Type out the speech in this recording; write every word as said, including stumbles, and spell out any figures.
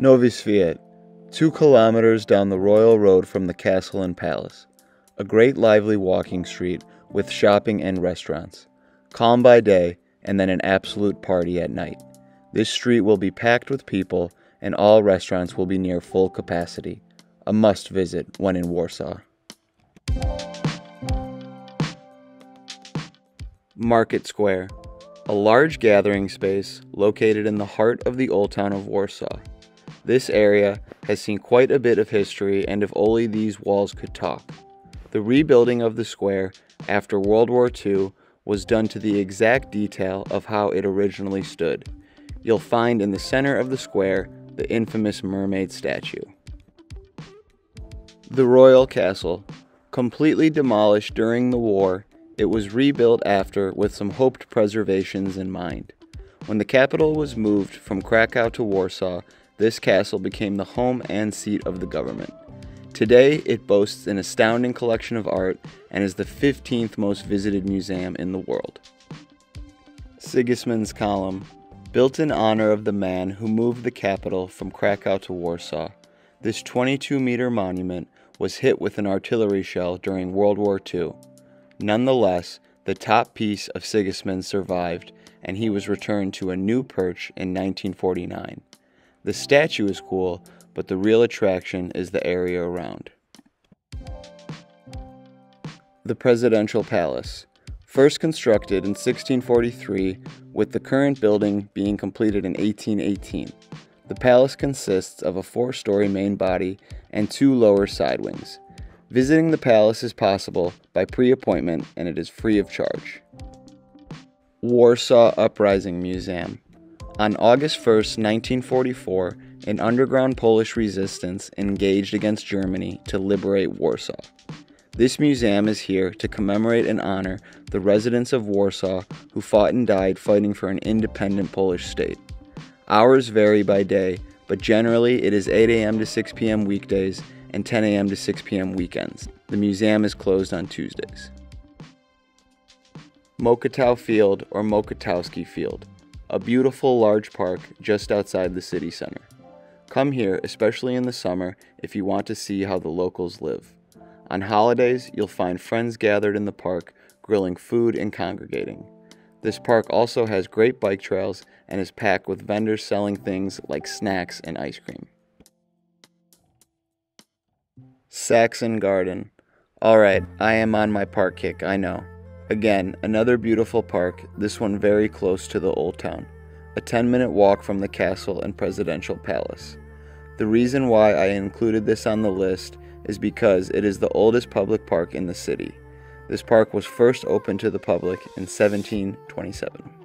Nowy Świat, two kilometers down the royal road from the castle and palace. A great lively walking street with shopping and restaurants. Calm by day and then an absolute party at night. This street will be packed with people and all restaurants will be near full capacity. A must visit when in Warsaw. Market Square, a large gathering space located in the heart of the old town of Warsaw. This area has seen quite a bit of history, and if only these walls could talk. The rebuilding of the square after World War Two was done to the exact detail of how it originally stood. You'll find in the center of the square the infamous mermaid statue. The Royal Castle, completely demolished during the war, it was rebuilt after with some hoped preservations in mind. When the capital was moved from Krakow to Warsaw, this castle became the home and seat of the government. Today, it boasts an astounding collection of art and is the fifteenth most visited museum in the world. Sigismund's Column, built in honor of the man who moved the capital from Krakow to Warsaw. This twenty-two meter monument was hit with an artillery shell during World War Two. Nonetheless, the top piece of Sigismund survived, and he was returned to a new perch in nineteen forty-nine. The statue is cool, but the real attraction is the area around. The Presidential Palace, first constructed in sixteen forty-three, with the current building being completed in eighteen eighteen. The palace consists of a four-story main body and two lower side wings. Visiting the palace is possible by pre-appointment, and it is free of charge. Warsaw Uprising Museum. On August first, nineteen forty-four, an underground Polish resistance engaged against Germany to liberate Warsaw. This museum is here to commemorate and honor the residents of Warsaw who fought and died fighting for an independent Polish state. Hours vary by day, but generally it is eight A M to six P M weekdays and ten A M to six P M weekends. The museum is closed on Tuesdays. Mokotowskie Field, or Mokotowskie Field, a beautiful large park just outside the city center. Come here, especially in the summer, if you want to see how the locals live. On holidays, you'll find friends gathered in the park, grilling food and congregating. This park also has great bike trails and is packed with vendors selling things like snacks and ice cream. Saxon Garden. Alright, I am on my park kick, I know. Again, another beautiful park, this one very close to the old town. A ten minute walk from the castle and presidential palace. The reason why I included this on the list is because it is the oldest public park in the city. This park was first opened to the public in seventeen twenty-seven.